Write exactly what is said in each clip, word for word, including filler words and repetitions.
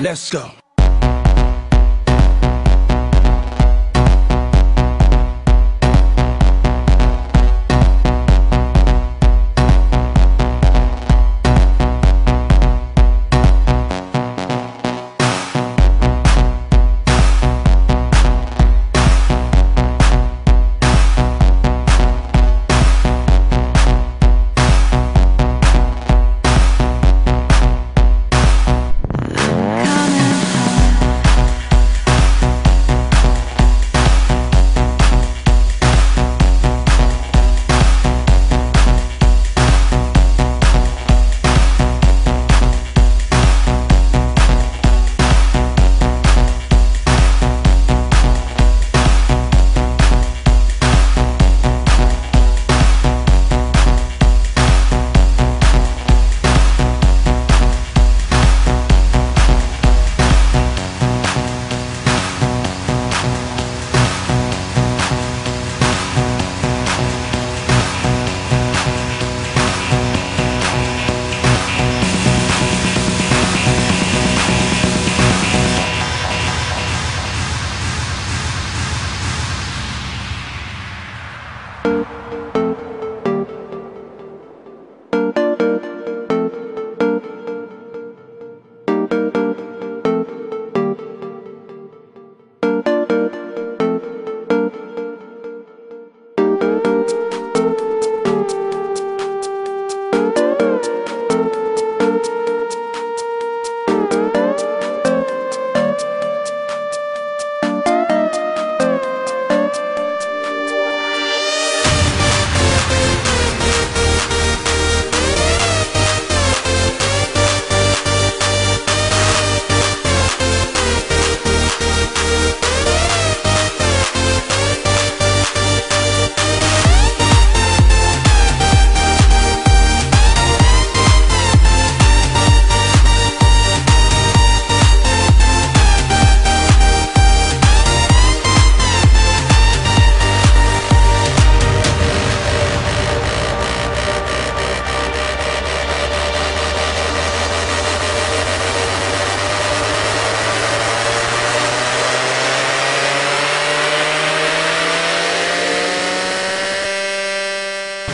Let's go.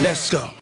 Let's go.